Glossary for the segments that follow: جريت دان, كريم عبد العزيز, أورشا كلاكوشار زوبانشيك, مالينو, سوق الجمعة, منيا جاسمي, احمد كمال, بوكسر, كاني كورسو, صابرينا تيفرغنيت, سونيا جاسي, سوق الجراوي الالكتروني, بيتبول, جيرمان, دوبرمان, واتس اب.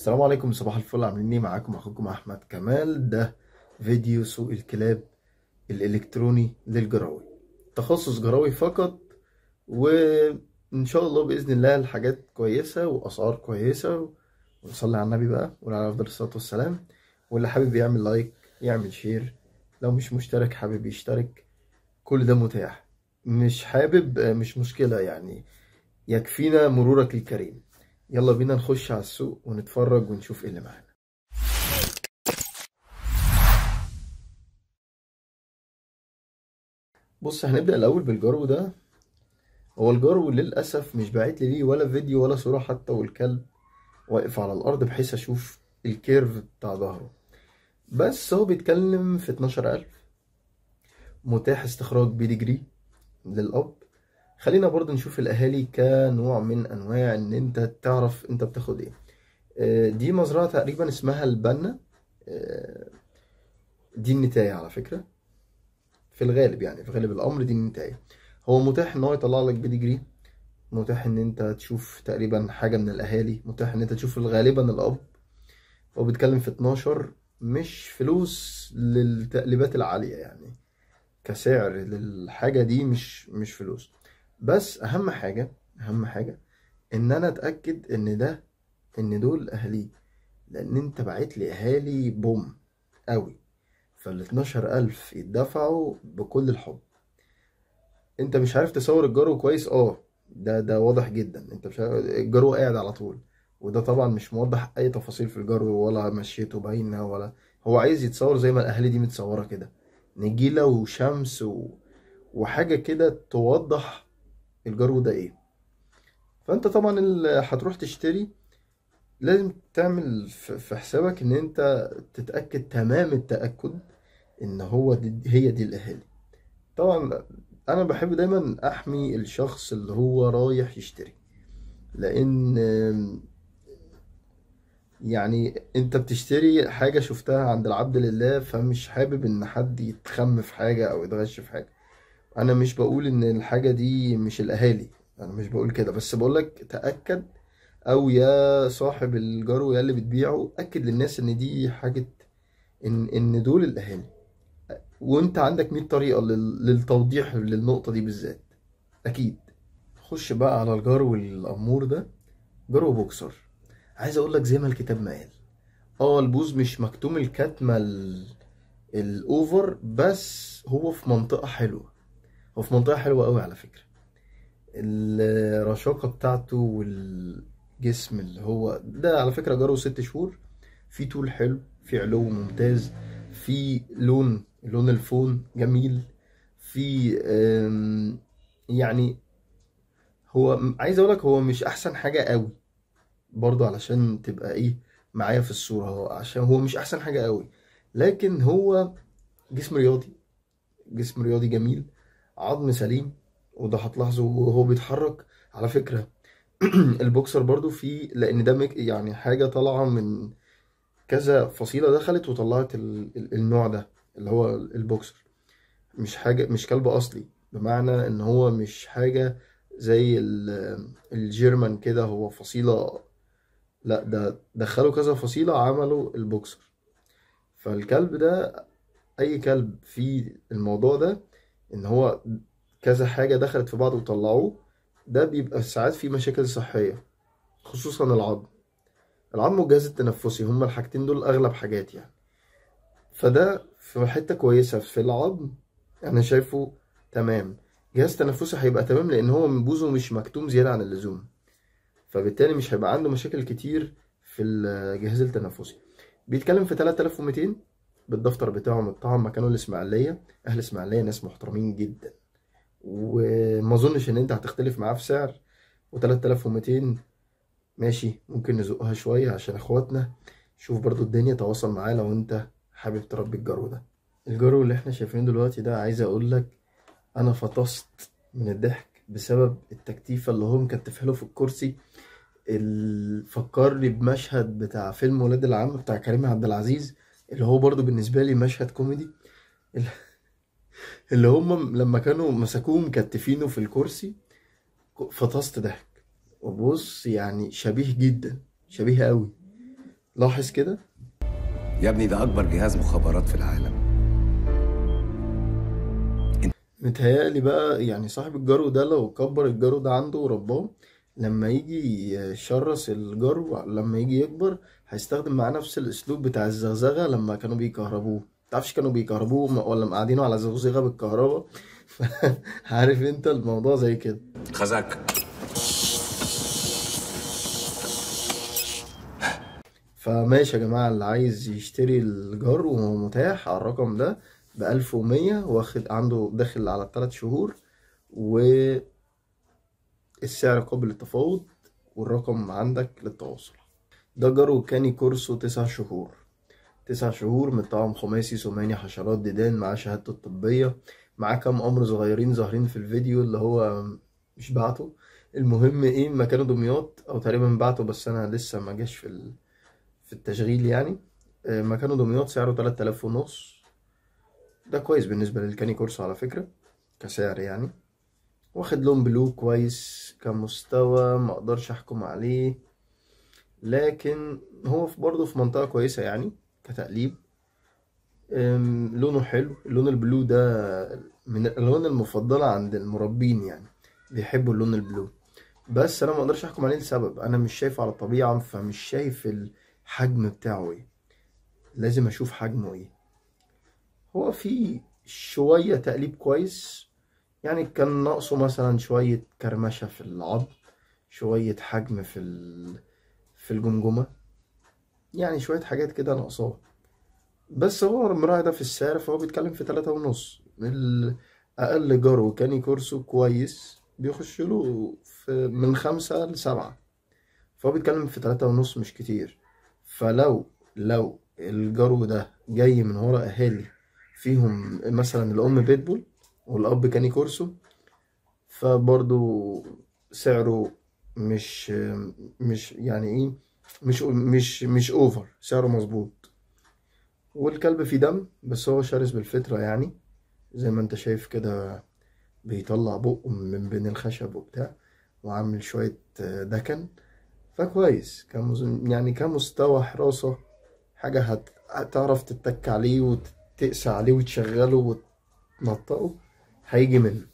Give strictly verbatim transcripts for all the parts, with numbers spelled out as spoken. السلام عليكم، صباح الفل. عاملين ايه؟ معاكم اخوكم احمد كمال. ده فيديو سوق الكلاب الالكتروني للجراوي، تخصص جراوي فقط، وان شاء الله باذن الله الحاجات كويسه واسعار كويسه. ونصلي على النبي بقى وعلى افضل الصلاه والسلام. واللي حابب يعمل لايك يعمل شير، لو مش مشترك حابب يشترك، كل ده متاح. مش حابب مش مشكله، يعني يكفينا مرورك الكريم. يلا بينا نخش على السوق ونتفرج ونشوف ايه اللي معانا. بص، هنبدأ الأول بالجرو ده. هو الجرو للأسف مش باعت لي ليه ولا فيديو ولا صورة حتى، والكلب واقف على الأرض بحيث أشوف الكيرف بتاع ظهره. بس هو بيتكلم في اتناشر ألف، متاح استخراج بيديجري للأب. خلينا برضه نشوف الاهالي كنوع من انواع ان انت تعرف انت بتاخد ايه. دي مزرعه تقريبا اسمها البنا، دي النتايه على فكره في الغالب، يعني في غالب الامر دي النتايه. هو متاح ان هو يطلع لك بيديجري، متاح ان انت تشوف تقريبا حاجه من الاهالي، متاح ان انت تشوف غالبا الاب. هو بيتكلم في اتناشر، مش فلوس للتقليبات العاليه، يعني كسعر للحاجه دي مش مش فلوس. بس اهم حاجه اهم حاجه ان انا اتاكد ان ده ان دول اهالي، لان انت بعت لي اهالي بوم قوي. فال اتناشر ألف يدفعوا بكل الحب. انت مش عارف تصور الجرو كويس، اه ده ده واضح جدا. انت مش عارف، الجرو قاعد على طول، وده طبعا مش موضح اي تفاصيل في الجرو ولا مشيته باينه، ولا هو عايز يتصور زي ما الاهالي دي متصوره كده، نجيله وشمس و... وحاجه كده توضح الجرو ده ايه. فانت طبعا اللي هتروح تشتري لازم تعمل في حسابك ان انت تتاكد تمام التاكد ان هو دي هي دي الاهالي. طبعا انا بحب دايما احمي الشخص اللي هو رايح يشتري، لان يعني انت بتشتري حاجه شفتها عند العبد لله، فمش حابب ان حد يتخم في حاجه او يتغش في حاجه. انا مش بقول ان الحاجه دي مش الاهالي، انا مش بقول كده، بس بقولك تاكد، او يا صاحب الجرو يا اللي بتبيعه اكد للناس ان دي حاجه ان ان دول الاهالي. وانت عندك مية طريقه للتوضيح للنقطه دي بالذات. اكيد خش بقى على الجرو الامور ده، جرو بوكسر. عايز اقولك زي ما الكتاب ما قال، اه البوز مش مكتوم الكتمه الاوفر، بس هو في منطقه حلوه، هو في منطقة حلوة قوي على فكرة. الرشاقة بتاعته والجسم اللي هو ده على فكرة جرو ست شهور، في طول حلو، في علو ممتاز، في لون لون الفون جميل، في يعني هو عايز اقولك هو مش احسن حاجة قوي برضو، علشان تبقى ايه معايا في الصورة. هو عشان هو مش احسن حاجة قوي، لكن هو جسم رياضي، جسم رياضي جميل، عظم سليم، وده هتلاحظه وهو بيتحرك على فكره. البوكسر برضو فيه، لان ده يعني حاجه طالعه من كذا فصيله، دخلت وطلعت النوع ده اللي هو البوكسر. مش حاجه مش كلب اصلي، بمعنى ان هو مش حاجه زي الجيرمان كده، هو فصيله، لا ده دخلوا كذا فصيله عملوا البوكسر. فالكلب ده اي كلب في الموضوع ده ان هو كذا حاجه دخلت في بعض وطلعوه، ده بيبقى ساعات في مشاكل صحيه، خصوصا العظم العظم والجهاز التنفسي، هما الحاجتين دول اغلب حاجات يعني. فده في حته كويسه في العظم، انا شايفه تمام. جهاز تنفسي هيبقى تمام، لان هو من بوزه مش مكتوم زياده عن اللزوم، فبالتالي مش هيبقى عنده مشاكل كتير في الجهاز التنفسي. بيتكلم في تلاتة آلاف ومتين بالدفتر بتاعهم، الطعم مكانه الاسماعيليه. اهل الاسماعيليه ناس محترمين جدا، وما اظنش ان انت هتختلف معاه في سعر. و3200 ماشي، ممكن نزقها شويه عشان اخواتنا. شوف برضو الدنيا، تواصل معاه لو انت حابب تربي الجرو ده. الجرو اللي احنا شايفينه دلوقتي ده، عايز اقول لك انا فطست من الضحك بسبب التكتيفه اللي هو مكتفها له في الكرسي. فكرني بمشهد بتاع فيلم ولاد العم بتاع كريم عبد العزيز، اللي هو برضو بالنسبة لي مشهد كوميدي، اللي هم لما كانوا مسكوه مكتفينه في الكرسي. فطست ضحك، وبص يعني شبيه جدا، شبيه قوي. لاحظ كده يا ابني، ده اكبر جهاز مخابرات في العالم. متهيألي بقى يعني صاحب الجرو ده لو كبر الجرو ده عنده ورباه، لما يجي يشرس الجرو لما يجي يكبر هيستخدم معاه نفس الاسلوب بتاع الزغزغه لما كانوا بيكهربوه. متعرفش كانوا بيكهربوه ولا مقعدينه على زغزغه بالكهرباء عارف انت الموضوع زي كده. خزاك فماشي يا جماعه، اللي عايز يشتري الجرو وهو متاح على الرقم ده ب ألف ومية، واخد عنده داخل على الثلاث شهور، و السعر قابل للتفاوض والرقم عندك للتواصل. ده جرو كاني كورسه تسع شهور، تسع شهور من طعم خماسي ثماني حشرات ديدان، مع شهادته الطبية، مع كام أمر صغيرين ظاهرين في الفيديو اللي هو مش بعته. المهم ايه، مكانه دمياط أو تقريبا بعته بس أنا لسه ما جاش في في التشغيل يعني. مكانه دمياط، سعره تلات آلاف ونص. ده كويس بالنسبة للكاني كورسو على فكرة كسعر يعني. واخد لون بلو كويس كمستوى، مقدرش احكم عليه، لكن هو برضه في منطقة كويسة يعني كتقليب. لونه حلو، اللون البلو ده من الالوان المفضلة عند المربين يعني، بيحبوا اللون البلو. بس انا مقدرش احكم عليه لسبب، انا مش شايفه على الطبيعة، فمش شايف الحجم بتاعه ايه، لازم اشوف حجمه ايه. هو فيه شوية تقليب كويس يعني، كان ناقصه مثلا شوية كرمشة في العظم، شوية حجم في ال... في الجمجمة يعني، شوية حاجات كده ناقصاه. بس هو مراعي ده في السعر، فهو بيتكلم في تلاتة ونص. الأقل جرو كاني كورسو كويس بيخشله في من خمسة لسبعة، فهو بيتكلم في تلاتة ونص مش كتير. فلو لو الجرو ده جاي من ورا أهالي فيهم مثلا الأم بيتبول والأب كاني كورسو، فبرضو سعره مش مش يعني ايه، مش مش مش اوفر، سعره مظبوط. والكلب فيه دم بس هو شرس بالفطرة يعني، زي ما انت شايف كده بيطلع بقه من بين الخشب وبتاع، وعامل شوية دكن. فكويس يعني كمستوى حراسة، حاجة هتعرف تتك عليه وتقسى عليه وتشغله وتنطقه، هيجي منه.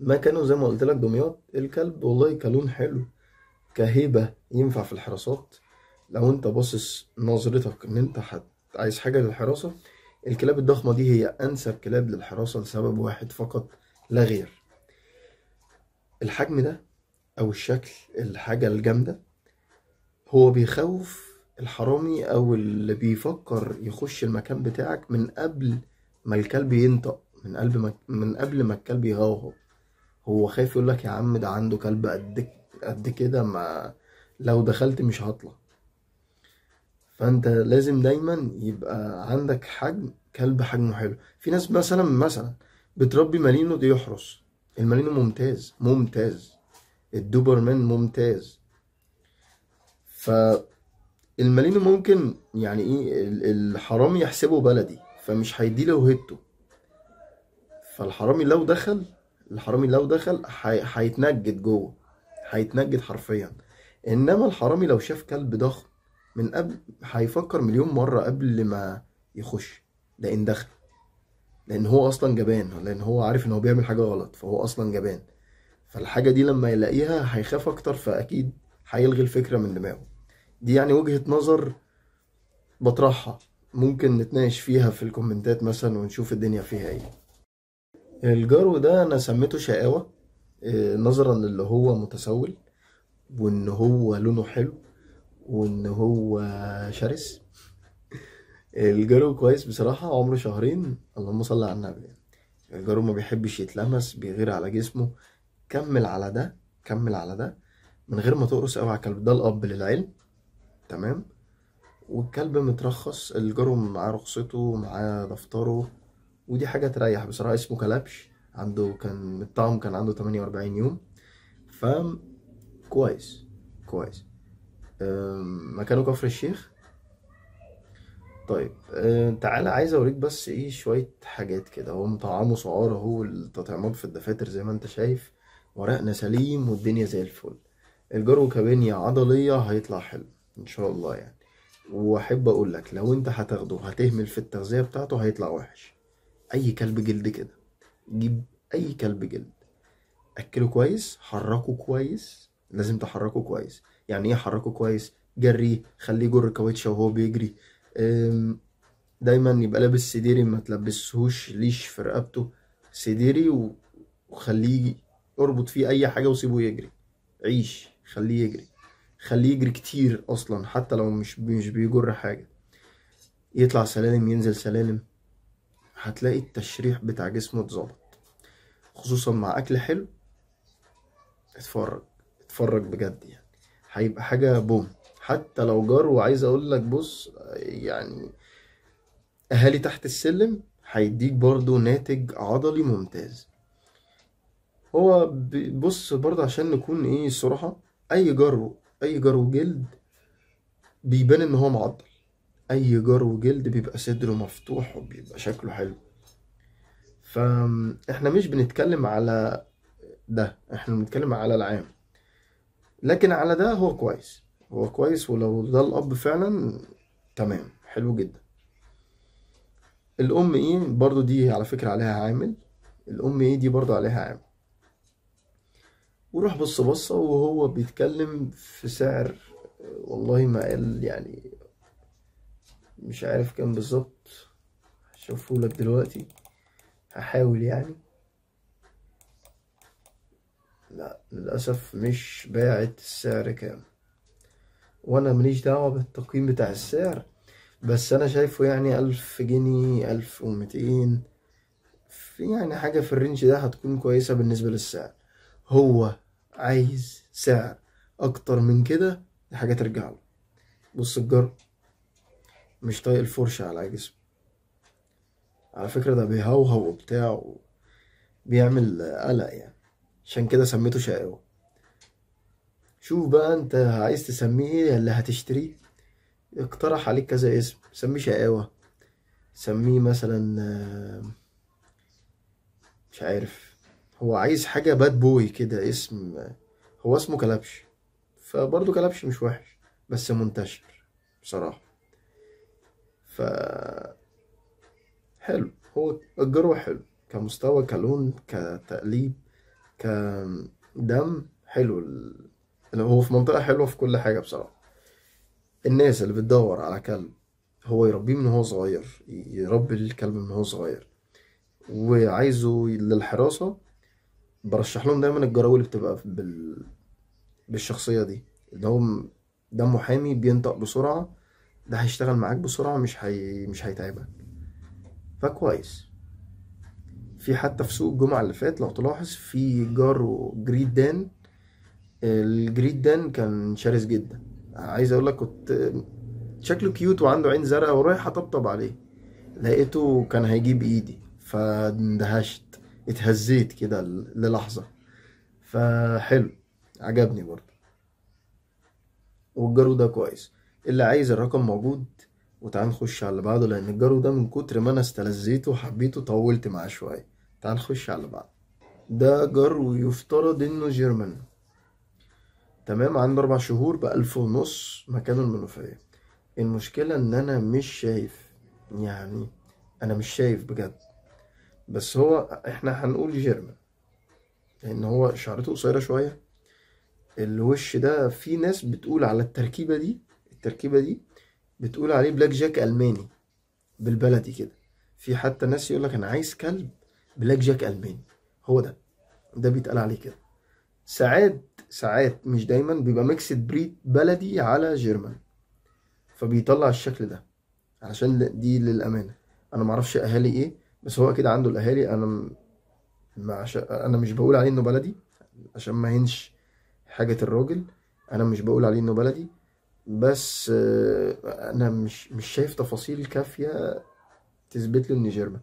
ما كانوا زي ما قلت لك دمياط. الكلب والله كلون حلو، كهيبة، ينفع في الحراسات. لو انت باصص نظرتك ان انت حت... عايز حاجة للحراسة، الكلاب الضخمة دي هي انسب كلاب للحراسة لسبب واحد فقط لا غير، الحجم ده او الشكل، الحاجة الجامدة. هو بيخوف الحرامي او اللي بيفكر يخش المكان بتاعك من قبل ما الكلب ينطق، من قلب ما من قبل ما الكلب يغوغ. هو خايف يقول لك يا عم ده عنده كلب قد قد كده، ما لو دخلت مش هطلع. فانت لازم دايما يبقى عندك حجم كلب، حجمه حلو. في ناس مثلا مثلا بتربي مالينو دي يحرس، المالينو ممتاز ممتاز، الدوبرمان ممتاز. فالمالينو ممكن يعني ايه، الحرامي يحسبه بلدي فمش هيديله وهيبته، فالحرامي لو دخل الحرامي لو دخل هيتنجد جوه، هيتنجد حرفيا. انما الحرامي لو شاف كلب ضخم من قبل هيفكر مليون مره قبل ما يخش، ده ان دخل، لان هو اصلا جبان، لان هو عارف ان هو بيعمل حاجه غلط، فهو اصلا جبان. فالحاجه دي لما يلاقيها هيخاف اكتر، فاكيد هيلغي الفكره من دماغه. دي يعني وجهه نظر بطرحها، ممكن نتناقش فيها في الكومنتات مثلا ونشوف الدنيا فيها ايه. الجرو ده انا سميته شقاوة نظرا للي هو متسول، وان هو لونه حلو، وان هو شرس. الجرو كويس بصراحة، عمره شهرين، اللهم صل على النبي. الجرو ما بيحبش يتلمس، بيغير على جسمه. كمل على ده، كمل على ده من غير ما تقرص اوعى الكلب. ده الاب للعلم، تمام. والكلب مترخص، الجرو معاه رخصته، معاه دفتره، ودي حاجة تريح بصراحة. اسمه كلبش، عنده كان الطعم كان عنده تمانية وأربعين يوم، ف كويس كويس. مكانه كفر الشيخ. طيب تعالى عايز اوريك بس ايه شوية حاجات كده. هو مطعمه سعار اهو، التطعيمات في الدفاتر زي ما انت شايف، ورقنا سليم والدنيا زي الفل. الجرو كبنية عضلية هيطلع حلو. ان شاء الله يعني. واحب اقول لك لو انت هتاخده هتهمل في التغذيه بتاعته هيطلع وحش. اي كلب جلد كده، جيب اي كلب جلد، اكله كويس، حركه كويس، لازم تحركه كويس. يعني ايه حركه كويس؟ جريه، خليه يجر كاوتشه وهو بيجري، دايما يبقى لابس سديري، ما تلبسهوش ليش في رقبته، سديري وخليه اربط فيه اي حاجه وسيبه يجري، عيش، خليه يجري، خليه يجري كتير اصلا حتى لو مش مش بيجر حاجه، يطلع سلالم ينزل سلالم، هتلاقي التشريح بتاع جسمه اتظبط. خصوصا مع اكل حلو، اتفرج اتفرج بجد يعني، هيبقى حاجه بوم. حتى لو جار، وعايز اقول لك بص يعني اهالي تحت السلم، هيديك برضو ناتج عضلي ممتاز. هو بص برضه عشان نكون ايه الصراحه، اي جرو اي جرو جلد بيبان ان هو معضل، اي جرو جلد بيبقى صدره مفتوح وبيبقى شكله حلو. فاحنا مش بنتكلم على ده، احنا بنتكلم على العام، لكن على ده هو كويس، هو كويس، ولو ده الاب فعلا تمام حلو جدا. الام ايه برضو دي على فكره عليها عامل، الام ايه دي برضو عليها عامل. وروح بص بصه وهو بيتكلم في سعر، والله ما قال يعني، مش عارف كام بالظبط، هشوفهولك دلوقتي هحاول يعني. لا للاسف مش باعت السعر كام، وانا ماليش دعوه بالتقييم بتاع السعر، بس انا شايفه يعني الف جنيه، الف ومتين، في يعني حاجه في الرينج ده هتكون كويسه بالنسبه للسعر. هو عايز سعر اكتر من كده، دي حاجه ترجع له. بص الجرو مش طايق الفرشه على جسمه على فكره، ده بيهوهو وبتاع وبيعمل قلق يعني، عشان كده سميته شقاوه. شوف بقى انت عايز تسميه ايه اللي هتشتريه، اقترح عليك كذا اسم، سميه شقاوه، سميه مثلا مش عارف، هو عايز حاجة باد بوي كده، اسم هو اسمه كلبش، فبرضه كلبش مش وحش بس منتشر بصراحة، ف حلو. هو الجرو حلو كمستوى، كلون، كتقليب، كدم حلو، هو في منطقة حلوة في كل حاجة بصراحة. الناس اللي بتدور على كلب هو يربيه من هو صغير، يربي الكلب من هو صغير وعايزه للحراسة، برشح لهم دايما الجراوي اللي بتبقى بال... بالشخصيه دي، اللي هو ده محامي بينطق بسرعه، ده هيشتغل معاك بسرعه، مش هي... مش هيتعبك، فكويس. في حتى في سوق الجمعه اللي فات لو تلاحظ في جارو جريت دان، الجريت دان كان شرس جدا، عايز اقول لك كنت شكله كيوت وعنده عين زرقاء ورايح اطبطب عليه، لقيته كان هيجيب ايدي فاندهشت، اتهزيت كده للحظة، فحلو عجبني برضه. والجرو ده كويس، اللي عايز الرقم موجود. وتعال نخش على اللي بعده، لان الجرو ده من كتر ما انا استلذيته وحبيته طولت معاه شوية. تعال نخش على اللي بعده، ده جرو يفترض انه جيرمان، تمام، عنده اربع شهور بألف ونص مكانه المنوفية. المشكلة ان انا مش شايف يعني، انا مش شايف بجد، بس هو احنا هنقول جيرمان لان هو شعرته قصيره شويه. الوش ده في ناس بتقول على التركيبه دي، التركيبه دي بتقول عليه بلاك جاك الماني بالبلدي كده، في حتى ناس يقولك انا عايز كلب بلاك جاك الماني، هو ده ده بيتقال عليه كده. ساعات ساعات مش دايما بيبقى ميكسد بريد بلدي على جيرمان، فبيطلع الشكل ده، علشان دي للامانه انا معرفش اهالي ايه، بس هو كده عنده الاهالي. انا معش... انا مش بقول عليه انه بلدي عشان ما هينش حاجه الراجل، انا مش بقول عليه انه بلدي، بس انا مش مش شايف تفاصيل كافيه تثبت لي ان جيرمان.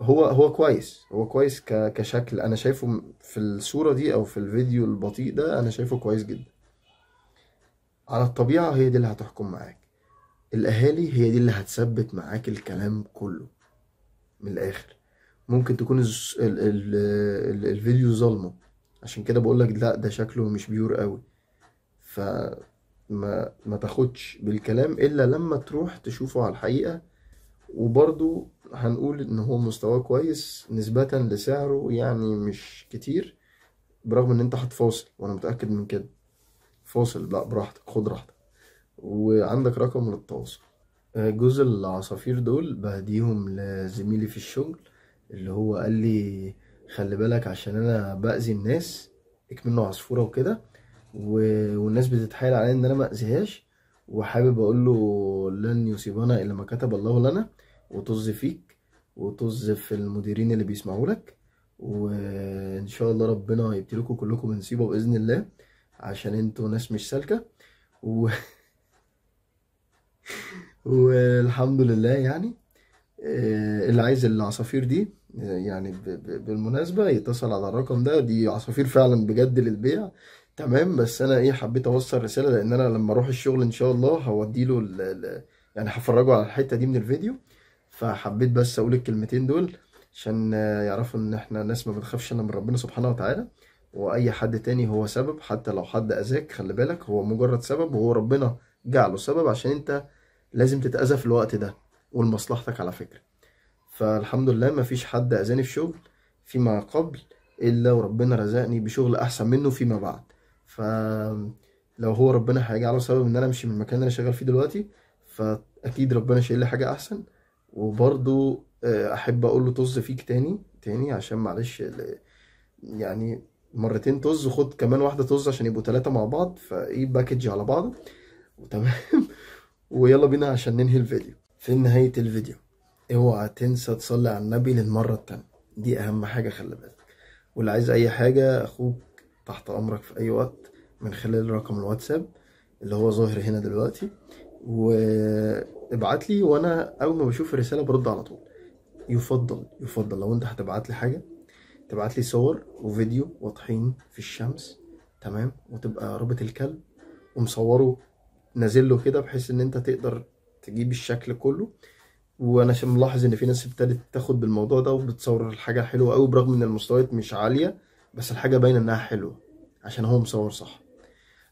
هو هو كويس، هو كويس ك... كشكل، انا شايفه في الصوره دي او في الفيديو البطيء ده، انا شايفه كويس جدا. على الطبيعه هي دي اللي هتحكم معاك، الاهالي هي دي اللي هتثبت معاك الكلام كله. من الاخر ممكن تكون ال ال ال الفيديو ظلمه، عشان كده بقولك لا ده شكله مش بيور قوي، ف ما ما تاخدش بالكلام الا لما تروح تشوفه على الحقيقه، وبرضو هنقول ان هو مستواه كويس نسبة لسعره، يعني مش كتير، برغم ان انت هتفاصل وانا متأكد من كده. فاصل لا براحتك، خد راحتك، وعندك رقم للتواصل. جزء العصافير دول بهديهم لزميلي في الشغل اللي هو قال لي خلي بالك عشان انا باذي الناس، اكمنه عصفورة وكده والناس بتتحايل عليا ان انا ما اذيهاش، وحابب اقول له لن يصيبنا الا ما كتب الله لنا، وطز فيك وطز في المديرين اللي بيسمعوا لك، وان شاء الله ربنا يبتليكم كلكم نصيبه باذن الله عشان انتوا ناس مش سالكه و... والحمد لله. يعني اللي عايز العصافير دي يعني بالمناسبه يتصل على الرقم ده، دي عصافير فعلا بجد للبيع، تمام؟ بس انا ايه حبيت اوصل رساله، لان انا لما اروح الشغل ان شاء الله هوديله ال... ال... يعني هفرجه على الحته دي من الفيديو، فحبيت بس اقول الكلمتين دول عشان يعرفوا ان احنا ناس ما بنخافش الا من ربنا سبحانه وتعالى، واي حد تاني هو سبب، حتى لو حد اذاك خلي بالك هو مجرد سبب، وهو ربنا جعله سبب عشان انت لازم تتاذى في الوقت ده ولمصلحتك على فكره. فالحمد لله ما فيش حد اذاني في شغل فيما قبل الا وربنا رزقني بشغل احسن منه فيما بعد، فلو هو ربنا هيجعله سبب ان انا امشي من المكان اللي انا شغال فيه دلوقتي فاكيد ربنا شايل لي حاجه احسن. وبرضو احب اقول له طز فيك تاني تاني عشان معلش يعني مرتين طز، وخد كمان واحده طز عشان يبقوا ثلاثه مع بعض، فايه باكج على بعضه وتمام. ويلا بينا عشان ننهي الفيديو. في نهايه الفيديو اوعى تنسى تصلي على النبي للمره الثانيه، دي اهم حاجه خلي بالك. واللي عايز اي حاجه اخوك تحت امرك في اي وقت من خلال رقم الواتساب اللي هو ظاهر هنا دلوقتي، وابعت لي وانا اول ما بشوف الرساله برد على طول. يفضل يفضل لو انت هتبعت لي حاجه تبعت لي صور وفيديو واضحين في الشمس، تمام؟ وتبقى رابط الكلب ومصوره نازل له كده بحيث ان انت تقدر تجيب الشكل كله. وانا ملاحظ ان في ناس ابتدت تاخد بالموضوع ده وبتصور الحاجه حلوه قوي برغم ان المستويات مش عاليه، بس الحاجه باينه انها حلوه عشان هو مصور صح.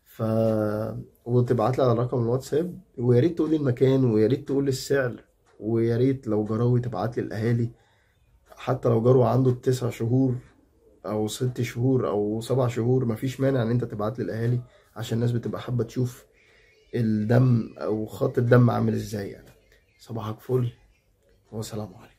ف وتبعت لي على رقم الواتساب، ويا ريت تقول لي المكان، ويا ريت تقول لي السعر، ويا ريت لو جراوي تبعت لي الاهالي، حتى لو جروي عنده تسع شهور او ست شهور او سبع شهور مفيش مانع ان انت تبعت لي الاهالي، عشان الناس بتبقى حابه تشوف الدم او خط الدم عامل ازاي يعني. صباحك فل وسلام عليكم.